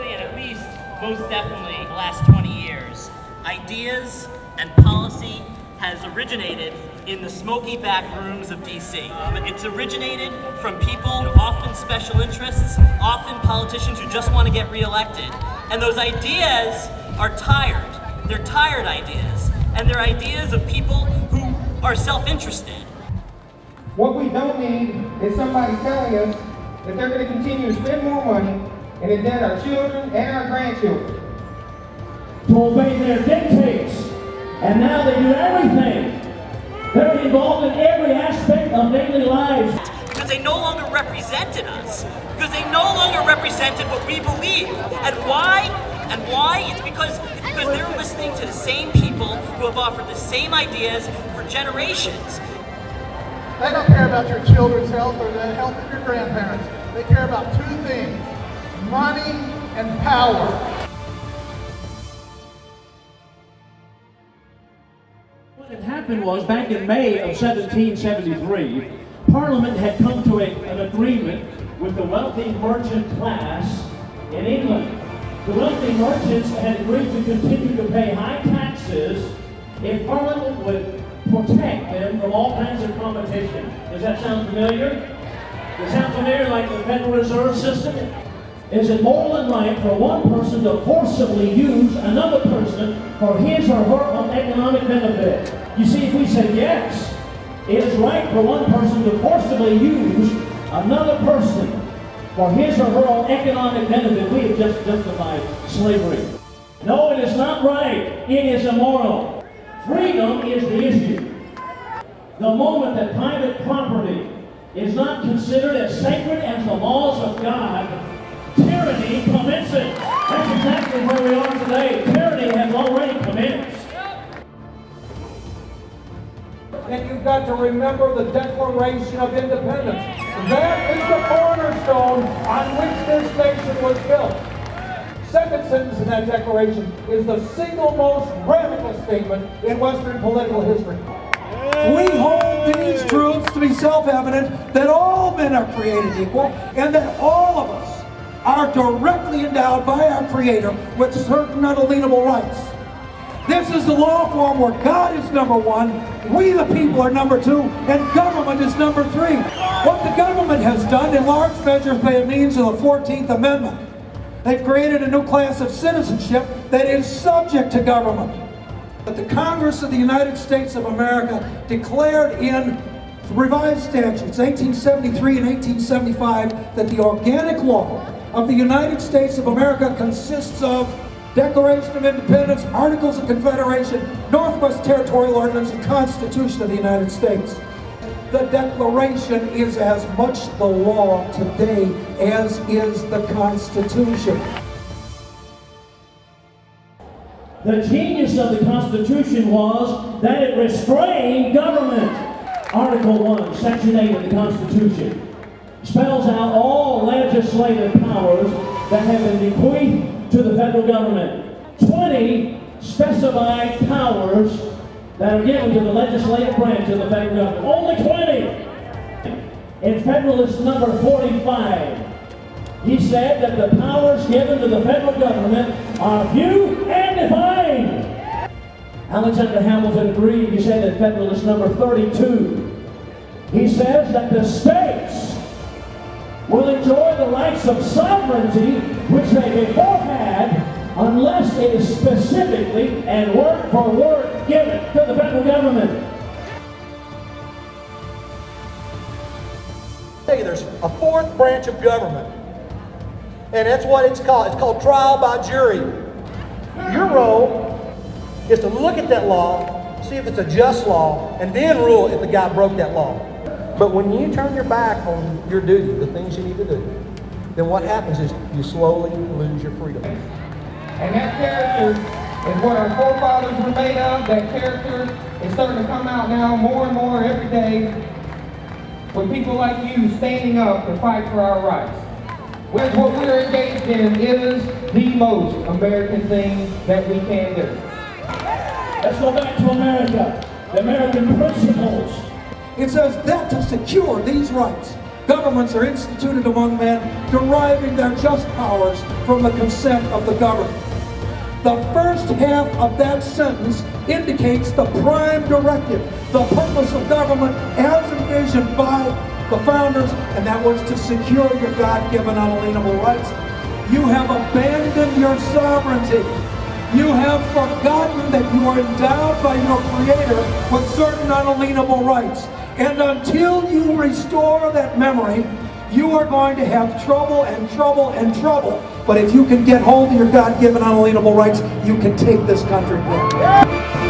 historically, and at least most definitely the last 20 years, ideas and policy has originated in the smoky back rooms of D.C. It's originated from people, often special interests, often politicians who just want to get reelected. And those ideas are tired. They're tired ideas. And they're ideas of people who are self-interested. What we don't need is somebody telling us that they're going to continue to spend more money and indent our children and our grandchildren. To obey their dictates. And now they do everything. They're involved in every aspect of daily lives. Because they no longer represented us. Because they no longer represented what we believe. And why? And why? It's because they're listening to the same people who have offered the same ideas for generations. They don't care about your children's health or the health of your grandparents. They care about two things: money and power. What had happened was, back in May of 1773, Parliament had come to an agreement with the wealthy merchant class in England. The wealthy merchants had agreed to continue to pay high taxes if Parliament would protect them from all kinds of competition. Does that sound familiar? Does that sound familiar, like the Federal Reserve System? Is it moral and right for one person to forcibly use another person for his or her own economic benefit? You see, if we say yes, it is right for one person to forcibly use another person for his or her own economic benefit, we have just justified slavery. No, it is not right. It is immoral. Freedom is the issue. The moment that private property is not considered as sacred as the laws of God, tyranny commences. That's exactly where we are today. Tyranny has already commenced. And you've got to remember the Declaration of Independence. That is the cornerstone on which this nation was built. Second sentence in that declaration is the single most radical statement in Western political history. We hold these truths to be self-evident, that all men are created equal, and that all of us are directly endowed by our Creator with certain unalienable rights. This is the law form where God is number one, we the people are number two, and government is number three. What the government has done in large measure by means of the 14th Amendment, they've created a new class of citizenship that is subject to government. But the Congress of the United States of America declared in revised statutes, 1873 and 1875, that the organic law of the United States of America consists of Declaration of Independence, Articles of Confederation, Northwest Territorial Ordinance, and Constitution of the United States. The Declaration is as much the law today as is the Constitution. The genius of the Constitution was that it restrained government. Article 1, Section 8 of the Constitution spells out all legislative powers that have been bequeathed to the federal government. 20 specified powers that are given to the legislative branch of the federal government. Only 20! In Federalist number 45, he said that the powers given to the federal government are few and defined. Alexander Hamilton agreed, he said in Federalist number 32, he says that the states will enjoy the rights of sovereignty which they before had unless it is specifically and word for word given to the federal government. Hey, there's a fourth branch of government, and that's what it's called. It's called trial by jury. Your role is to look at that law, see if it's a just law, and then rule if the guy broke that law. But when you turn your back on your duty, the things you need to do, then what happens is you slowly lose your freedom. And that character is what our forefathers were made of. That character is starting to come out now more and more every day, with people like you standing up to fight for our rights. What we're engaged in is the most American thing that we can do. Let's go back to America, the American principles. It says that to secure these rights, Governments are instituted among men, deriving their just powers from the consent of the governed. The first half of that sentence indicates the prime directive, the purpose of government as envisioned by the founders, and that was to secure your God-given unalienable rights. You have abandoned your sovereignty. You have forgotten that you are endowed by your Creator with certain unalienable rights. And until you restore that memory, you are going to have trouble and trouble and trouble. But if you can get hold of your God-given unalienable rights, you can take this country back.